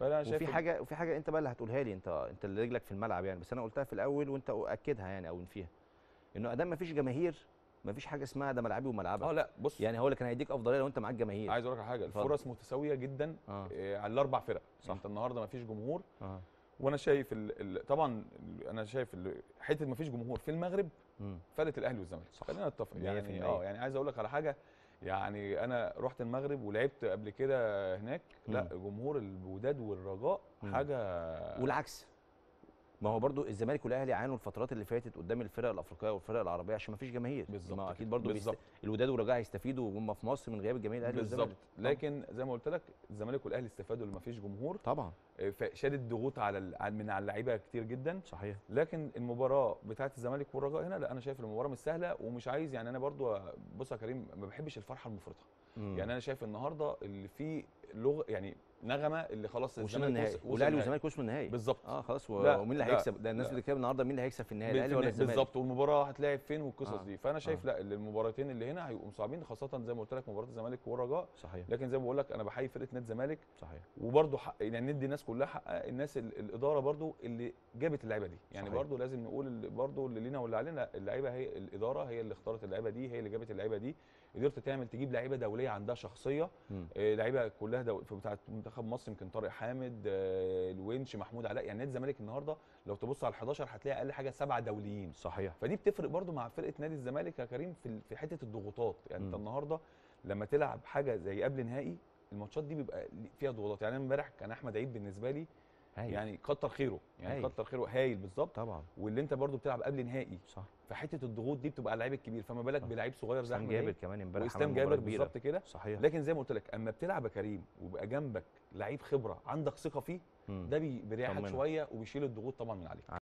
فانا شايف وفي حاجه انت بقى اللي هتقولها لي، انت اللي رجلك في الملعب يعني، بس انا قلتها في الاول وانت اكدها يعني او نفيها، انه ادام ما فيش جماهير ما فيش حاجه اسمها ده ملعبي وملعبك. لا بص يعني هو اللي كان هيديك افضليه لو انت معاك جماهير. عايز اقول لك على حاجه، الفرص متساويه جدا على الاربع فرق. صح. انت النهارده ما فيش جمهور. وانا شايف طبعا انا شايف حته ما فيش جمهور في المغرب فرقت الاهلي والزمالك، خلينا نتفق يعني. يعني عايز اقول لك على حاجه، يعني انا رحت المغرب ولعبت قبل كده هناك. لا جمهور الوداد والرجاء حاجه، والعكس. ما هو برضو الزمالك والاهلي عانوا الفترات اللي فاتت قدام الفرق الافريقيه والفرق العربيه عشان ما فيش جماهير. بالظبط. ما اكيد برضو الوداد والرجاء هيستفيدوا وهم في مصر من غياب الجماهير الاهلي والزمالك. بالظبط. لكن زي ما قلت لك الزمالك والاهلي استفادوا لما فيش جمهور طبعا، فشالت ضغوط على اللعيبه كتير جدا. صحيح. لكن المباراه بتاعه الزمالك والرجاء هنا، لا انا شايف المباراه مش سهله، ومش عايز يعني انا برضو بص يا كريم ما بحبش الفرحه المفرطه. يعني انا شايف النهارده اللي فيه لغه يعني نغمه اللي خلاص وصلنا النهائي والاهلي والزمالك وصلوا النهائي. بالظبط. خلاص ومين اللي هيكسب ده، الناس بتتكلم النهارده مين اللي هيكسب في النهائي، الاهلي ولا الزمالك. بالظبط. والمباراه هتلاعب فين والقصص دي. فانا شايف لا المباراتين اللي هنا هيبقوا صعبين، خاصه زي ما قلت لك مباراه الزمالك والرجاء. صحيح. لكن زي ما بقول لك انا بحيي فرقه نادي الزمالك. صحيح. وبرده يعني ندي الناس كلها حق، الناس الاداره برده اللي جابت اللعيبه دي يعني. برده لازم نقول برده اللي لينا واللي علينا، اللعيبه هي الاداره هي اللي اختارت اللعيبه دي، هي اللي جابت اللعيبه دي، قدرت تعمل تجيب لعيبه دوليه عندها شخصيه، لعيبه كلها بتاعه منتخب مصر، يمكن طارق حامد، الونش، محمود علاء. يعني نادي الزمالك النهارده لو تبص على ال11 هتلاقي اقل حاجه 7 دوليين. صحيح. فدي بتفرق برده مع فرقه نادي الزمالك يا كريم في حته الضغوطات. يعني انت النهارده لما تلعب حاجه زي قبل نهائي، الماتشات دي بيبقى فيها ضغوطات. يعني امبارح كان احمد عيد بالنسبه لي هايل. يعني كتر خيره، يعني كتر خيره، هايل. بالظبط طبعا. واللي انت برده بتلعب قبل نهائي. صح. فحته الضغوط دي بتبقى على اللعيب الكبير، فما بالك بلعيب صغير زي احمد جابر كمان امبارح، واسلام جابر. بالظبط كده. صحيح. لكن زي ما قلت لك اما بتلعب يا كريم وبقى جنبك لعيب خبره عندك ثقه فيه، ده بيريحك شويه وبيشيل الضغوط طبعا من عليك.